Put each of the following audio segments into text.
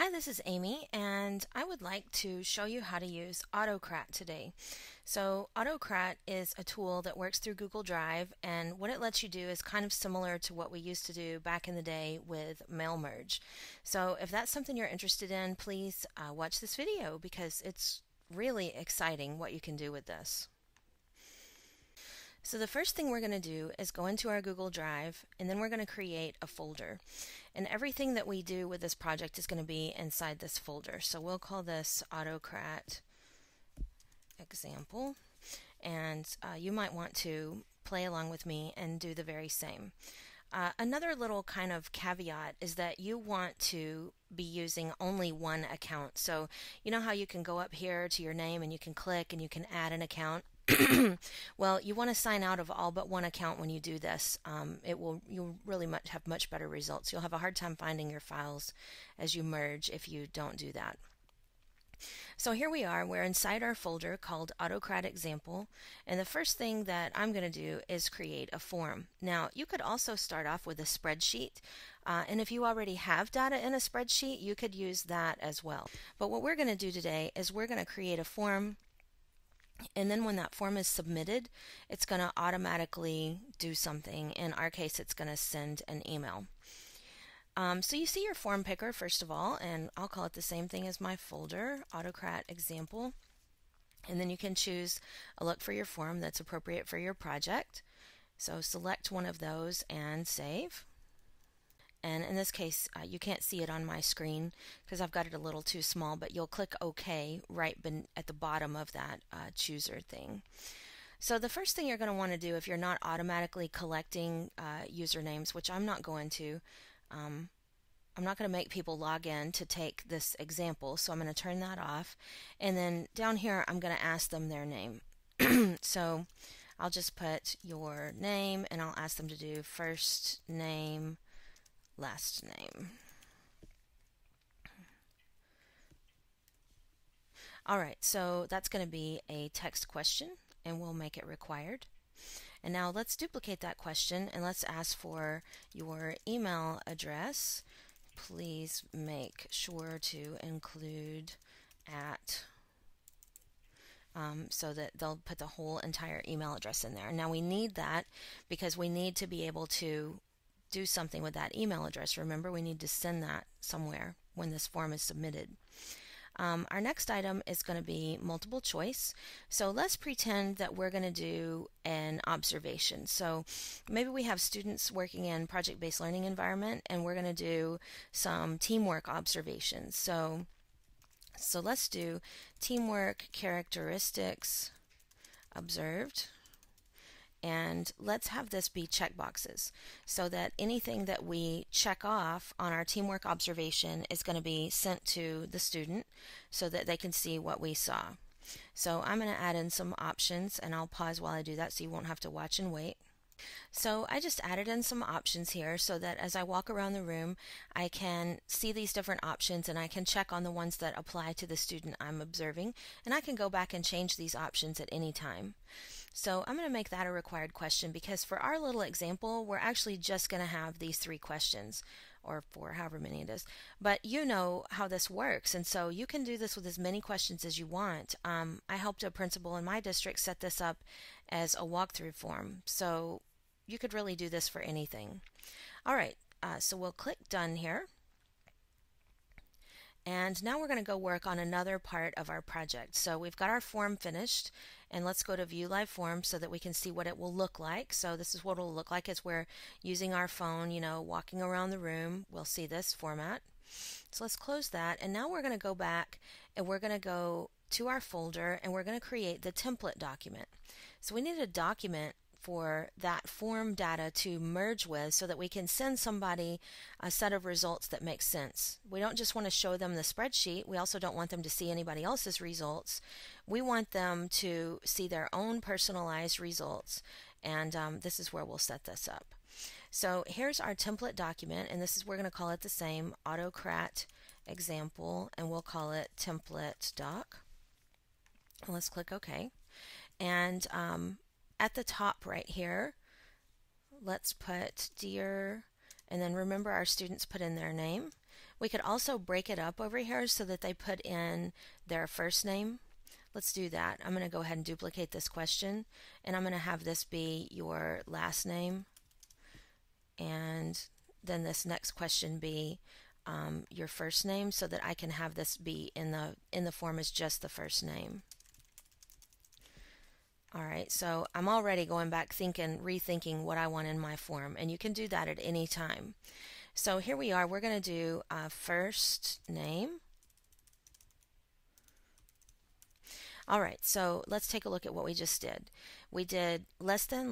Hi, this is Amy, and I would like to show you how to use Autocrat today. So Autocrat is a tool that works through Google Drive, and what it lets you do is kind of similar to what we used to do back in the day with Mail Merge. So if that's something you're interested in, please watch this video because it's really exciting what you can do with this. So the first thing we're going to do is go into our Google Drive, and then we're going to create a folder. And everything that we do with this project is going to be inside this folder. So we'll call this Autocrat Example. And you might want to play along with me and do the very same. Another little kind of caveat is that you want to be using only one account. So you know how you can go up here to your name and you can click and you can add an account? Well, you want to sign out of all but one account when you do this. You'll really have much better results. You'll have a hard time finding your files as you merge if you don't do that. So here we are. We're inside our folder called Autocrat Example, and the first thing that I'm going to do is create a form. Now, you could also start off with a spreadsheet, and if you already have data in a spreadsheet, you could use that as well. But what we're going to do today is we're going to create a form, and then when that form is submitted, it's going to automatically do something. In our case, it's going to send an email. So you see your form picker, first of all, and I'll call it the same thing as my folder, Autocrat Example. And then you can choose a look for your form that's appropriate for your project. So select one of those and save. And in this case, you can't see it on my screen because I've got it a little too small, but you'll click OK right at the bottom of that chooser thing. So the first thing you're going to want to do if you're not automatically collecting usernames, which I'm not going to, I'm not going to make people log in to take this example, so I'm going to turn that off. And then down here, I'm going to ask them their name. So I'll just put your name, and I'll ask them to do first name, last name. Alright, so that's going to be a text question, and we'll make it required. And now let's duplicate that question, and let's ask for your email address. Please make sure to include at, so that they'll put the whole entire email address in there. Now we need that because we need to be able to do something with that email address. Remember, we need to send that somewhere when this form is submitted. Our next item is going to be multiple choice. So let's pretend that we're going to do an observation. So maybe we have students working in project-based learning environment, and we're going to do some teamwork observations. So let's do teamwork characteristics observed. And let's have this be checkboxes so that anything that we check off on our teamwork observation is going to be sent to the student so that they can see what we saw. So I'm going to add in some options, and I'll pause while I do that so you won't have to watch and wait. So I just added in some options here so that as I walk around the room, I can see these different options, and I can check on the ones that apply to the student I'm observing, and I can go back and change these options at any time. So I'm going to make that a required question because for our little example, we're actually just going to have these three questions, or four, however many it is. But you know how this works, and so you can do this with as many questions as you want. I helped a principal in my district set this up as a walkthrough form, so you could really do this for anything. All right, so we'll click Done here. And now we're going to go work on another part of our project. So we've got our form finished, and let's go to View Live Form so that we can see what it will look like. So this is what it will look like as we're using our phone, you know, walking around the room. We'll see this format. So let's close that, and now we're going to go back, and we're going to go to our folder, and we're going to create the template document. So we need a document for that form data to merge with so that we can send somebody a set of results that makes sense. We don't just want to show them the spreadsheet. We also don't want them to see anybody else's results. We want them to see their own personalized results, and this is where we'll set this up. So here's our template document, and this is, we're going to call it the same, Autocrat Example, and we'll call it template doc. Let's click OK, and at the top right here, let's put Dear, and then remember our students put in their name, We could also break it up over here so that they put in their first name. Let's do that. I'm going to go ahead and duplicate this question, and I'm going to have this be your last name, and then this next question be your first name, so that I can have this be in the form as just the first name. Alright, so I'm already going back rethinking what I want in my form, and you can do that at any time. So here we are, we're going to do first name. Alright, so let's take a look at what we just did. We did less than,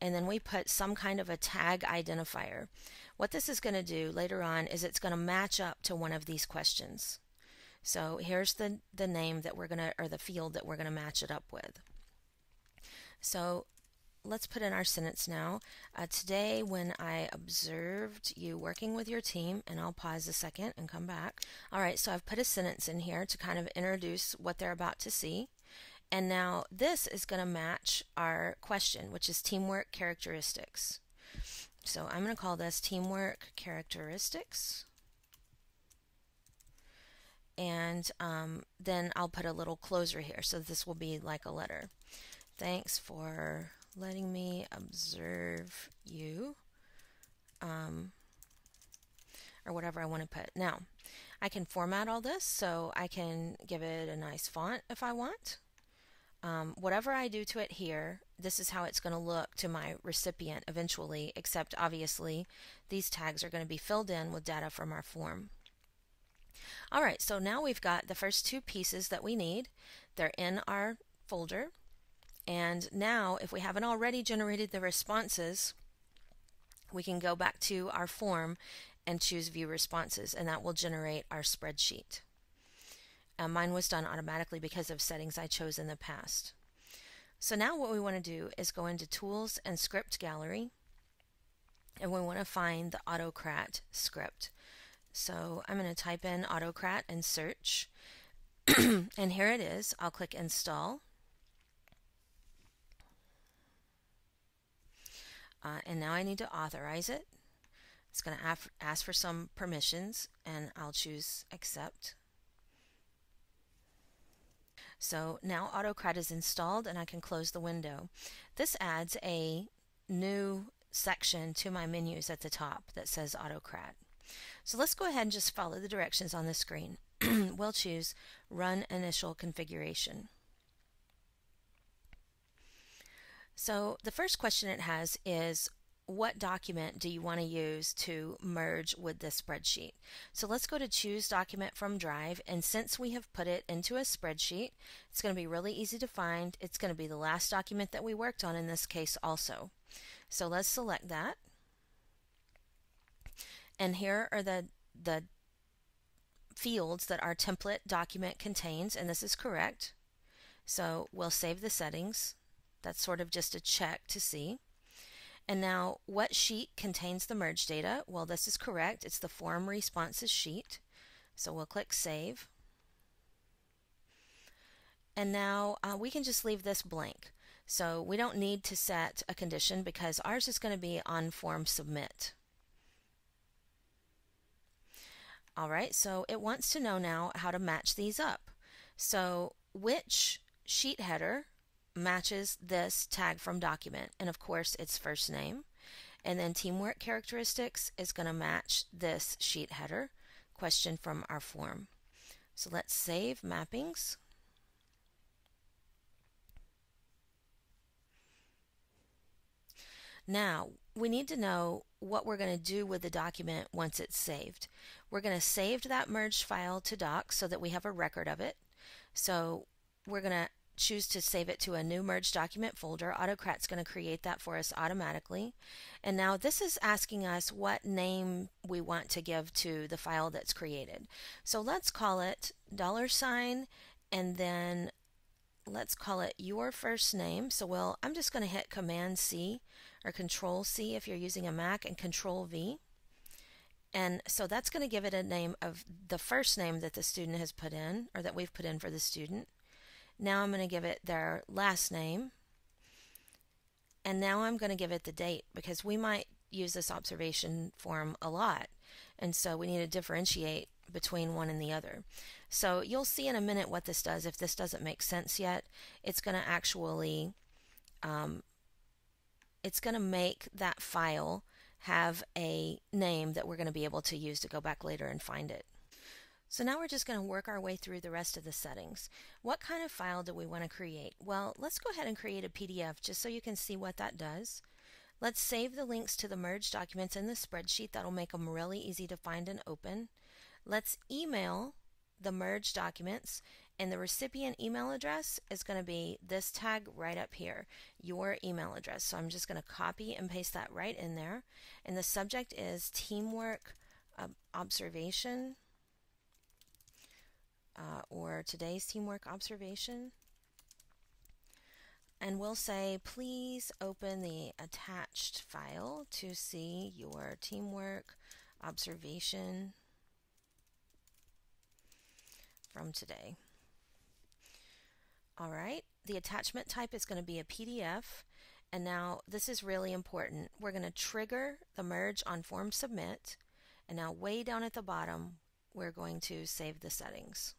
and then we put some kind of a tag identifier. What this is going to do later on is it's going to match up to one of these questions. So here's the name that we're going to, or the field that we're going to match it up with. So let's put in our sentence now. Today when I observed you working with your team, and I'll pause a second and come back. Alright, so I've put a sentence in here to kind of introduce what they're about to see. And now this is going to match our question, which is teamwork characteristics. So I'm going to call this teamwork characteristics. And then I'll put a little closer here, so this will be like a letter. Thanks for letting me observe you, or whatever I want to put. Now, I can format all this, so I can give it a nice font if I want. Whatever I do to it here, this is how it's going to look to my recipient eventually, except obviously these tags are going to be filled in with data from our form. Alright, so now we've got the first two pieces that we need. They're in our folder. And now, if we haven't already generated the responses, we can go back to our form and choose View Responses, and that will generate our spreadsheet. Mine was done automatically because of settings I chose in the past. So now what we want to do is go into Tools and Script Gallery, and we want to find the Autocrat script. So I'm going to type in Autocrat and search, and here it is. I'll click Install. And now I need to authorize it. It's going to ask for some permissions, and I'll choose Accept. So now Autocrat is installed, and I can close the window. This adds a new section to my menus at the top that says Autocrat. So let's go ahead and just follow the directions on the screen. We'll choose Run Initial Configuration. So the first question it has is, what document do you want to use to merge with this spreadsheet? So let's go to Choose Document from Drive, and since we have put it into a spreadsheet, it's going to be really easy to find. It's going to be the last document that we worked on in this case also. So let's select that. And here are the fields that our template document contains, and this is correct. So we'll save the settings. That's sort of just a check to see. And now, what sheet contains the merge data? Well, this is correct. It's the form responses sheet. So we'll click Save. And now we can just leave this blank. So we don't need to set a condition because ours is going to be on form submit. Alright, so it wants to know now how to match these up. So which sheet header matches this tag from document, and of course it's first name, and then teamwork characteristics is going to match this sheet header question from our form. So let's save mappings, now we need to know what we're going to do with the document once it's saved. We're going to save that merged file to docs so that we have a record of it, so we're going to choose to save it to a new merge document folder. Autocrat's going to create that for us automatically. And now this is asking us what name we want to give to the file that's created. So let's call it $, and then let's call it your first name. So I'm just going to hit Command C or Control C if you're using a Mac, and Control V. And so that's going to give it a name of the first name that the student has put in, or that we've put in for the student. Now I'm going to give it their last name, and now I'm going to give it the date, because we might use this observation form a lot, And so we need to differentiate between one and the other. So you'll see in a minute what this does. If this doesn't make sense yet, it's going to actually it's going to make that file have a name that we're going to be able to use to go back later and find it. So now we're just going to work our way through the rest of the settings. What kind of file do we want to create? Well, let's go ahead and create a PDF just so you can see what that does. Let's save the links to the merged documents in the spreadsheet. That'll make them really easy to find and open. Let's email the merged documents, and the recipient email address is going to be this tag right up here, your email address. So I'm just going to copy and paste that right in there. And the subject is teamwork observation. Or today's teamwork observation, and we'll say please open the attached file to see your teamwork observation from today. Alright, the attachment type is going to be a PDF, and now this is really important. We're going to trigger the merge on form submit, and now way down at the bottom we're going to save the settings.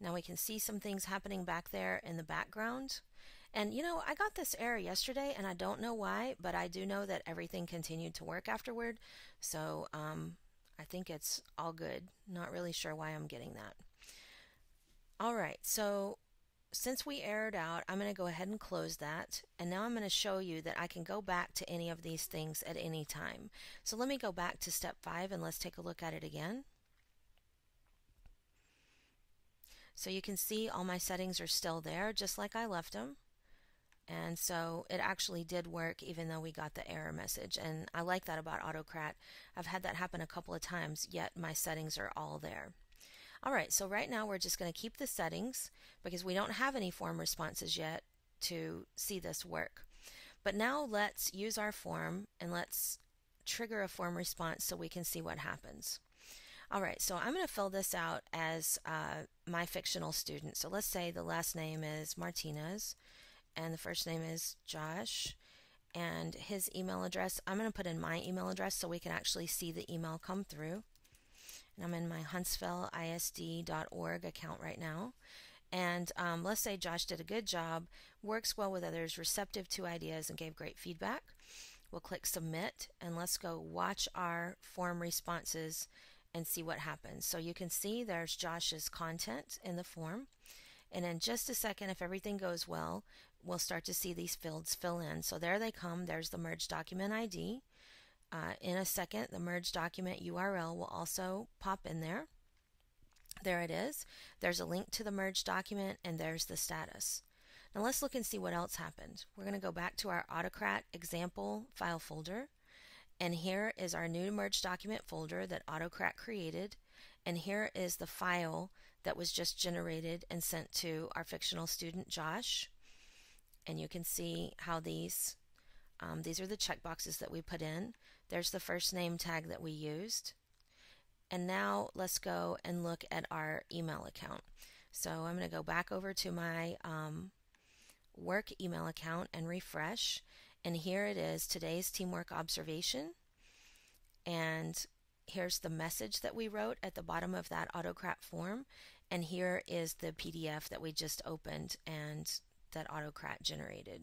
Now we can see some things happening back there in the background. And you know, I got this error yesterday and I don't know why, but I do know that everything continued to work afterward. So I think it's all good. Not really sure why I'm getting that. Alright, so since we errored out, I'm going to go ahead and close that. And now I'm going to show you that I can go back to any of these things at any time. So let me go back to step 5 and let's take a look at it again. So you can see all my settings are still there, just like I left them. And so it actually did work even though we got the error message. And I like that about Autocrat. I've had that happen a couple of times, yet my settings are all there. Alright, so right now we're just going to keep the settings because we don't have any form responses yet to see this work. But now let's use our form and let's trigger a form response so we can see what happens. Alright, so I'm going to fill this out as my fictional student. So let's say the last name is Martinez and the first name is Josh, and his email address, I'm going to put in my email address so we can actually see the email come through. And I'm in my huntsvilleisd.org account right now. And let's say Josh did a good job, works well with others, receptive to ideas, and gave great feedback. We'll click submit and let's go watch our form responses and see what happens. So you can see there's Josh's content in the form, and in just a second, if everything goes well, we'll start to see these fields fill in. So there they come. There's the merge document ID. In a second, the merge document URL will also pop in there. There it is. There's a link to the merge document, and there's the status. Now let's look and see what else happened. We're going to go back to our Autocrat example file folder, and here is our new merge document folder that Autocrat created, and here is the file that was just generated and sent to our fictional student Josh. And you can see how these are the checkboxes that we put in. There's the first name tag that we used. And now let's go and look at our email account. So I'm going to go back over to my work email account and refresh. And here it is, today's teamwork observation. And here's the message that we wrote at the bottom of that Autocrat form. And here is the PDF that we just opened and that Autocrat generated.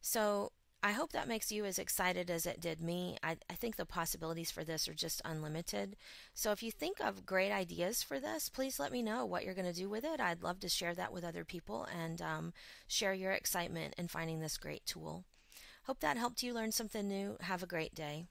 So I hope that makes you as excited as it did me. I think the possibilities for this are just unlimited. So if you think of great ideas for this, please let me know what you're going to do with it. I'd love to share that with other people and share your excitement in finding this great tool. Hope that helped you learn something new. Have a great day.